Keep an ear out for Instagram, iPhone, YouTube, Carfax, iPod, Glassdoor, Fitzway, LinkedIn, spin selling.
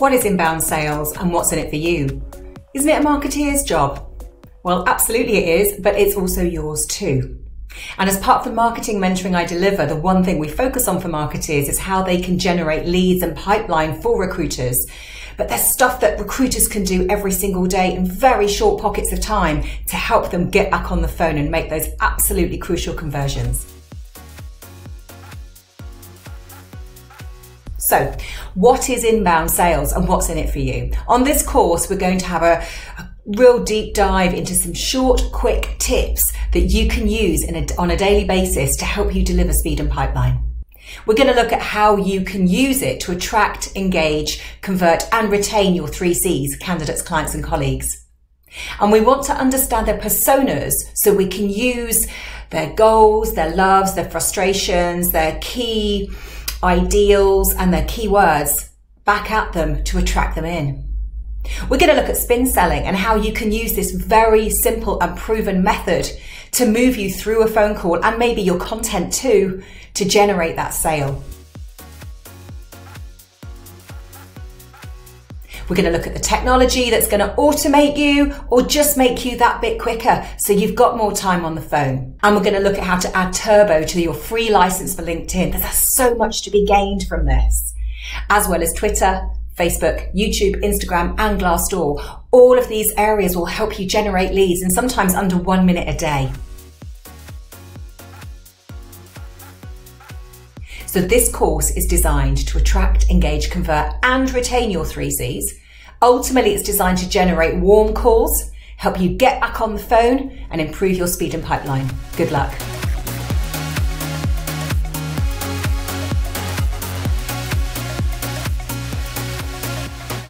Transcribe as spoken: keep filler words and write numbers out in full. What is inbound sales and what's in it for you? Isn't it a marketeer's job? Well, absolutely it is, but it's also yours too. And as part of the marketing mentoring I deliver, the one thing we focus on for marketers is how they can generate leads and pipeline for recruiters. But there's stuff that recruiters can do every single day in very short pockets of time to help them get back on the phone and make those absolutely crucial conversions. So, what is inbound sales and what's in it for you? On this course, we're going to have a, a real deep dive into some short, quick tips that you can use in a, on a daily basis to help you deliver speed and pipeline. We're going to look at how you can use it to attract, engage, convert and retain your three C's, candidates, clients and colleagues. And we want to understand their personas so we can use their goals, their loves, their frustrations, their key ideals and their keywords back at them to attract them in. We're going to look at spin selling and how you can use this very simple and proven method to move you through a phone call and maybe your content too to generate that sale. We're going to look at the technology that's going to automate you or just make you that bit quicker so you've got more time on the phone. And we're going to look at how to add turbo to your free license for LinkedIn. There's so much to be gained from this, as well as Twitter, Facebook, YouTube, Instagram and Glassdoor. All of these areas will help you generate leads and sometimes under one minute a day. So this course is designed to attract, engage, convert and retain your three C's. Ultimately, it's designed to generate warm calls, help you get back on the phone and improve your speed and pipeline. Good luck.